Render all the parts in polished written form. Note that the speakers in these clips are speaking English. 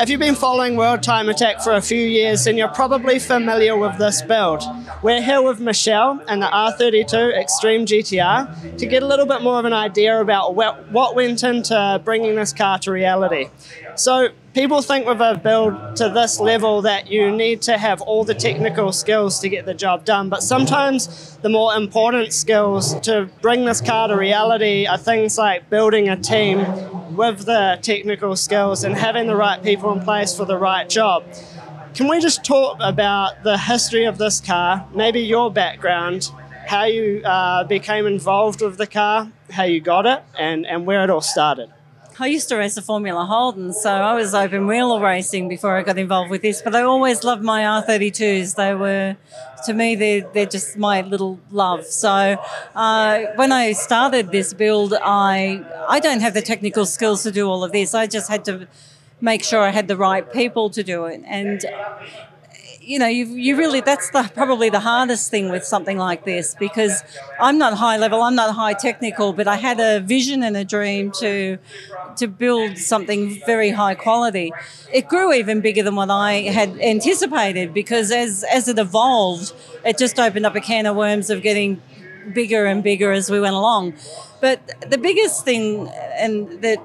If you've been following World Time Attack for a few years, then you're probably familiar with this build. We're here with Michelle and the R32 Xtreme GTR to get a little bit more of an idea about what went into bringing this car to reality. So people think with a build to this level that you need to have all the technical skills to get the job done, but sometimes the more important skills to bring this car to reality are things like building a team with the technical skills and having the right people in place for the right job. Can we just talk about the history of this car, maybe your background, how you became involved with the car, how you got it, and where it all started? I used to race a Formula Holden, so I was open wheel racing before I got involved with this, but I always loved my R32s. They were, to me, they're just my little love. So when I started this build, I don't have the technical skills to do all of this. I just had to make sure I had the right people to do it. And you know, you really, that's probably the hardest thing with something like this, because I'm not high level, I'm not high technical, but I had a vision and a dream to build something very high quality. It grew even bigger than what I had anticipated, because as it evolved, it just opened up a can of worms of getting bigger and bigger as we went along. But the biggest thing and that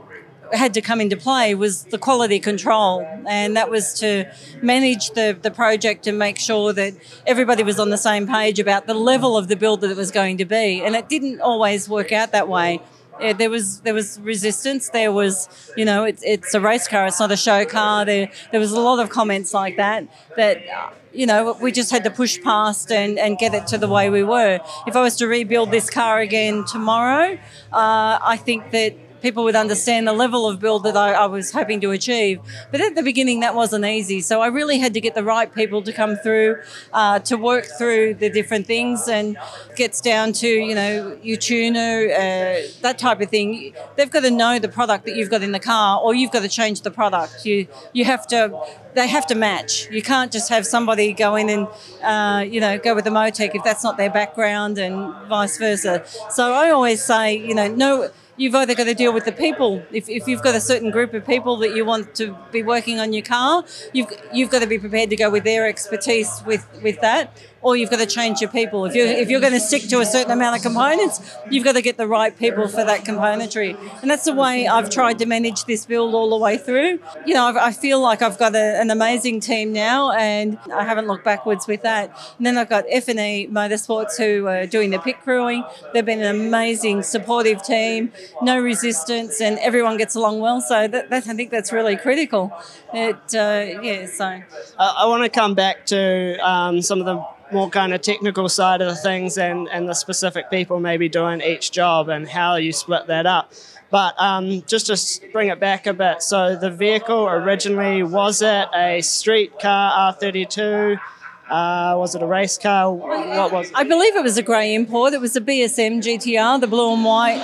had to come into play was the quality control, and that was to manage the project and make sure that everybody was on the same page about the level of the build that it was going to be. And it didn't always work out that way. There was resistance. There was, you know, it's a race car, it's not a show car. There was a lot of comments like that you know, we just had to push past and get it to the way we were. If I was to rebuild this car again tomorrow, I think that people would understand the level of build that I was hoping to achieve. But at the beginning, that wasn't easy. So I really had to get the right people to come through, to work through the different things, and gets down to, you know, your tuner, that type of thing. They've got to know the product that you've got in the car, or you've got to change the product. You have to, they have to match. You can't just have somebody go in and, you know, go with the MoTeC if that's not their background, and vice versa. So I always say, you know, no, you've either got to deal with the people. If you've got a certain group of people that you want to be working on your car, you've got to be prepared to go with their expertise with that, or you've got to change your people. If you're going to stick to a certain amount of components, you've got to get the right people for that componentry. And that's the way I've tried to manage this build all the way through. You know, I feel like I've got an amazing team now, and I haven't looked backwards with that. And then I've got FE Motorsports, who are doing the pit crewing. They've been an amazing supportive team, no resistance, and everyone gets along well. So I think that's really critical. I want to come back to some of the more kind of technical side of the things and the specific people maybe doing each job and how you split that up. But just to bring it back a bit, so the vehicle originally, was it a street car, R32? Was it a race car? What was it? I believe it was a grey import. It was a BSM GTR, the blue and white.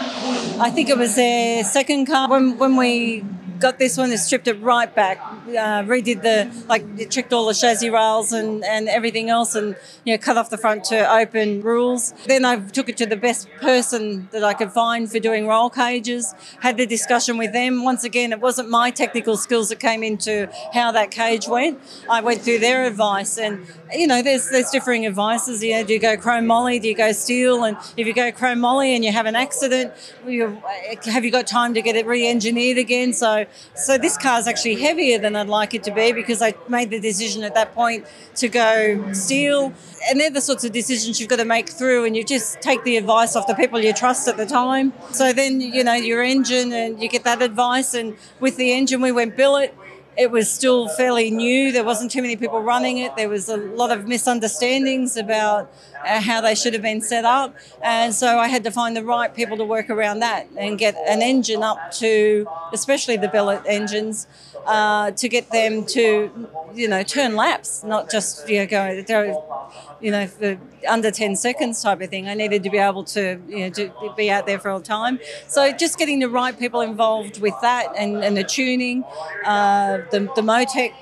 I think it was their second car. When we got this one, it stripped it right back, redid it tricked all the chassis rails and everything else, and, you know, cut off the front to open rules. Then I took it to the best person that I could find for doing roll cages, had the discussion with them. Once again, it wasn't my technical skills that came into how that cage went. I went through their advice, and, you know, there's differing advices. You know, do you go chrome moly, do you go steel? And if you go chrome moly and you have an accident, have you got time to get it re-engineered again? So this car is actually heavier than I'd like it to be, because I made the decision at that point to go steel. And they're the sorts of decisions you've got to make through, and you just take the advice off the people you trust at the time. So then, you know, your engine, and you get that advice. And with the engine, we went billet. It was still fairly new. There wasn't too many people running it. There was a lot of misunderstandings about how they should have been set up. And so I had to find the right people to work around that and get an engine up to, especially the billet engines, to get them to, you know, turn laps, not just, you know, go, you know, for under 10 seconds type of thing. I needed to be able to, you know, to be out there for all time. So just getting the right people involved with that, and the tuning, the MoTeC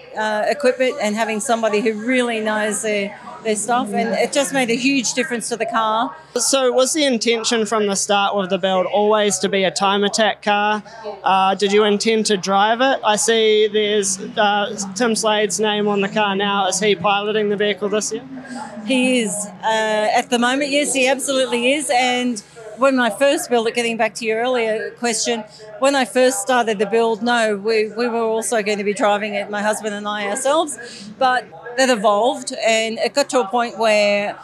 equipment, and having somebody who really knows their their stuff, and it just made a huge difference to the car. So was the intention from the start with the build always to be a time attack car? Did you intend to drive it? I see there's Tim Slade's name on the car now. Is he piloting the vehicle this year? He is. At the moment, yes, he absolutely is. And when I first built it, getting back to your earlier question, when I first started the build, no, we were also going to be driving it, my husband and I ourselves, but that evolved, and it got to a point where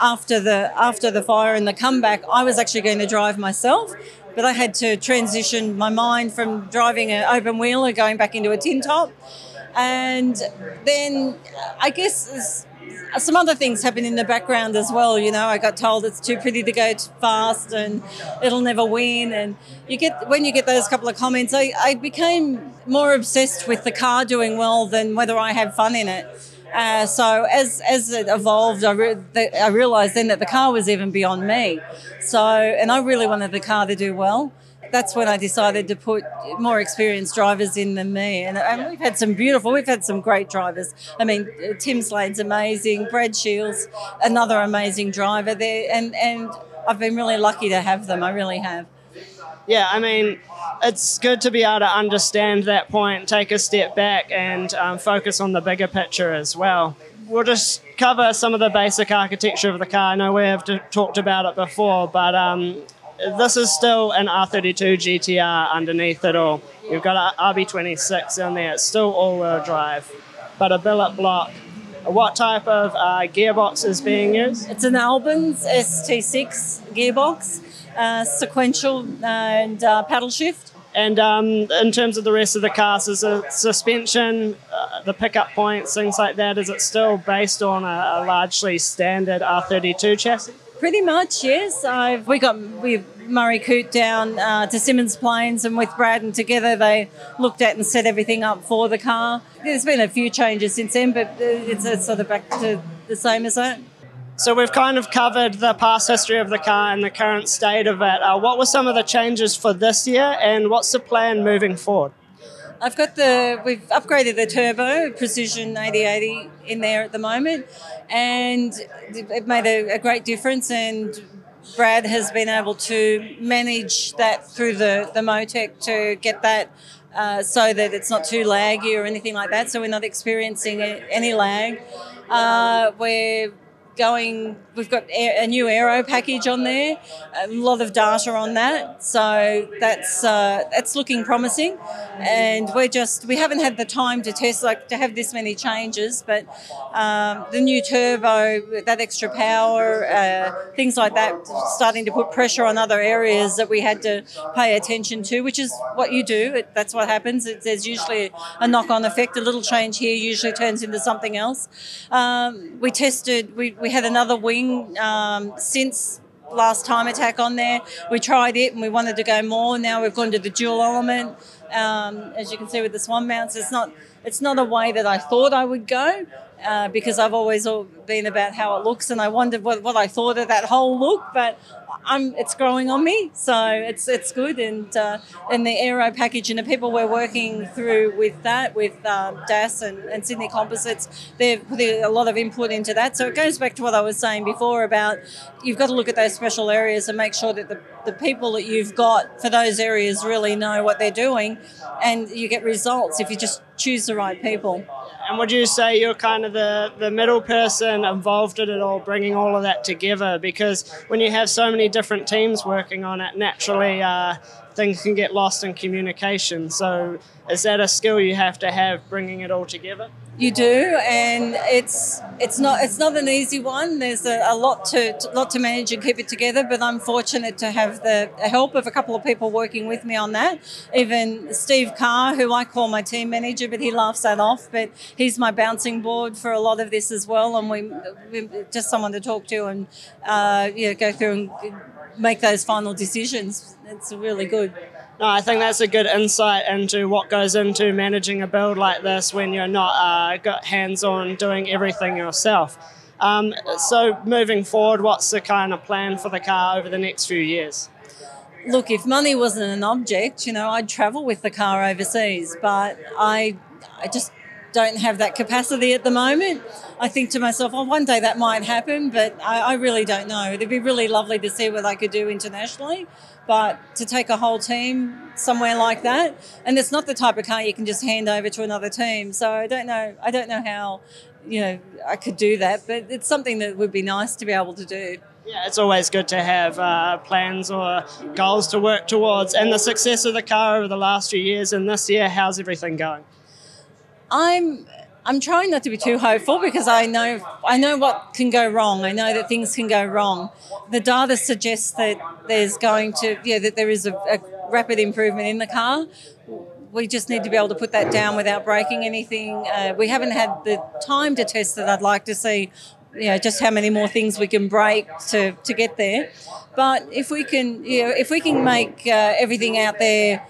after the fire and the comeback, I was actually going to drive myself, but I had to transition my mind from driving an open wheeler going back into a tin top. And then I guess some other things happened in the background as well. You know, I got told it's too pretty to go too fast and it'll never win. And you get, when you get those couple of comments, I became more obsessed with the car doing well than whether I had fun in it. So as it evolved, I realised then that the car was even beyond me. So, and I really wanted the car to do well. That's when I decided to put more experienced drivers in than me. And we've had some great drivers. I mean, Tim Slade's amazing, Brad Shields, another amazing driver there. And I've been really lucky to have them, I really have. Yeah, I mean, it's good to be able to understand that point, take a step back and focus on the bigger picture as well. We'll just cover some of the basic architecture of the car. I know we have talked about it before, but this is still an R32 GTR underneath it all. You've got an RB26 on there. It's still all-wheel drive, but a billet block. What type of gearbox is being used? It's an Albins ST6 gearbox, sequential and paddle shift. And in terms of the rest of the cars, is the suspension, the pickup points, things like that, is it still based on a largely standard R32 chassis? Pretty much, yes. We've Murray Coote down to Simmons Plains, and with Brad, and together they looked at and set everything up for the car. There's been a few changes since then, but it's sort of back to the same as that. So we've kind of covered the past history of the car and the current state of it. What were some of the changes for this year, and what's the plan moving forward? We've upgraded the turbo, Precision 8080 in there at the moment, and it made a great difference, and Brad has been able to manage that through the MoTeC to get that so that it's not too laggy or anything like that, so we're not experiencing any lag. We've got a new aero package on there, a lot of data on that, so that's looking promising. And we haven't had the time to test, like, to have this many changes, but the new turbo, that extra power, things like that, starting to put pressure on other areas that we had to pay attention to, which is what you do. That's what happens. There's usually a knock-on effect. A little change here usually turns into something else. We had another wing since last time attack on there. We tried it and we wanted to go more. Now we've gone to the dual element. As you can see with the swan mounts, it's not a way that I thought I would go because I've always been about how it looks, and I wondered what I thought of that whole look. But it's growing on me, so it's good. And the aero package and the people we're working through with that, with DAS and Sydney Composites, they're putting a lot of input into that. So it goes back to what I was saying before about you've got to look at those special areas and make sure that the people that you've got for those areas really know what they're doing, and you get results if you just choose the right people. And would you say you're kind of the middle person involved in it all, bringing all of that together? Because when you have so many different teams working on it, naturally things can get lost in communication. So is that a skill you have to have, bringing it all together? You do, and it's not an easy one. There's a lot to manage and keep it together, but I'm fortunate to have the help of a couple of people working with me on that. Even Steve Carr, who I call my team manager, but he laughs that off, but he's my bouncing board for a lot of this as well, and we just someone to talk to and go through and make those final decisions. It's really good. No, I think that's a good insight into what goes into managing a build like this when you're not got hands-on doing everything yourself. So moving forward, what's the kind of plan for the car over the next few years? Look, if money wasn't an object, I'd travel with the car overseas, but I just don't have that capacity at the moment. I think to myself, well, one day that might happen, but I really don't know. It'd be really lovely to see what I could do internationally, but to take a whole team somewhere like that, and it's not the type of car you can just hand over to another team. So I don't know how, you know, I could do that, but it's something that would be nice to be able to do. Yeah, it's always good to have plans or goals to work towards. And the success of the car over the last few years and this year, how's everything going? I'm trying not to be too hopeful, because I know what can go wrong. I know that things can go wrong. The data suggests that there's going to, yeah, that there is a rapid improvement in the car. We just need to be able to put that down without breaking anything. We haven't had the time to test it. I'd like to see, you know, just how many more things we can break to get there. But if we can, you know, if we can make everything out there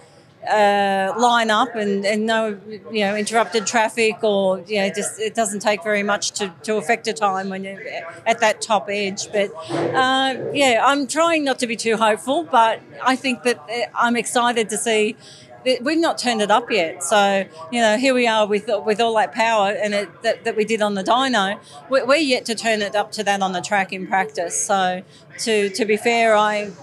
line up and no, you know, interrupted traffic, or, you know, just it doesn't take very much to affect a time when you're at that top edge. But yeah, I'm trying not to be too hopeful, but I think that I'm excited to see. We've not turned it up yet, so, you know, here we are with all that power and it, that we did on the dyno. We're yet to turn it up to that on the track in practice. So to be fair, I'm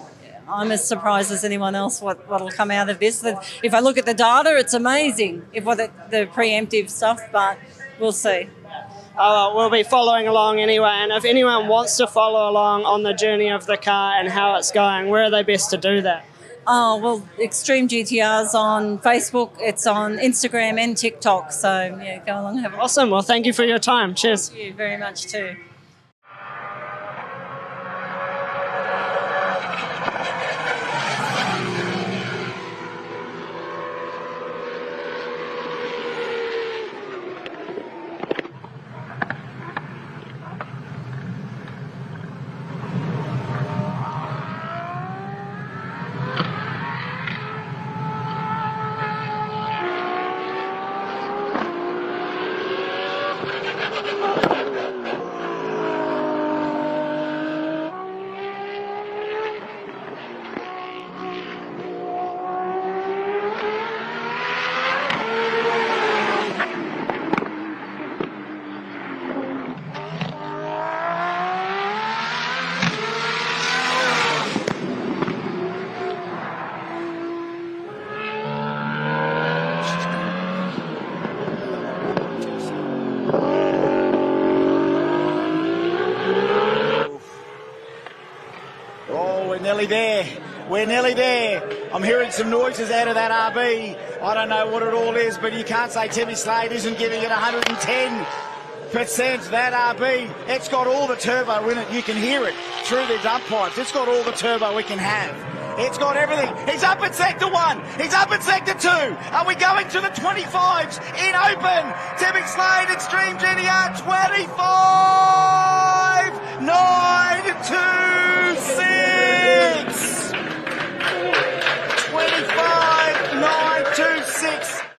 as surprised as anyone else what'll come out of this. If I look at the data, it's amazing, if the preemptive stuff, but we'll see. We'll be following along anyway, and if anyone wants to follow along on the journey of the car and how it's going, where are they best to do that? Oh, well, Xtreme GTR's on Facebook, it's on Instagram and TikTok, so yeah, go along and have a look. Awesome, well thank you for your time, cheers. Thank you very much too. We're nearly there. I'm hearing some noises out of that RB. I don't know what it all is, but you can't say Timmy Slade isn't giving it 110%. That RB, it's got all the turbo in it. You can hear it through the dump pipes. It's got all the turbo we can have. It's got everything. He's up at sector one. He's up at sector two. Are we going to the 25s in open? Timmy Slade, Xtreme GTR 25.926. 25.926.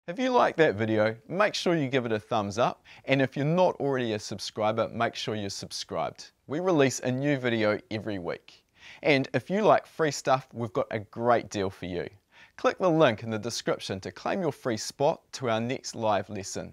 If you like that video, make sure you give it a thumbs up, and if you're not already a subscriber, make sure you're subscribed. We release a new video every week. And if you like free stuff, we've got a great deal for you. Click the link in the description to claim your free spot to our next live lesson.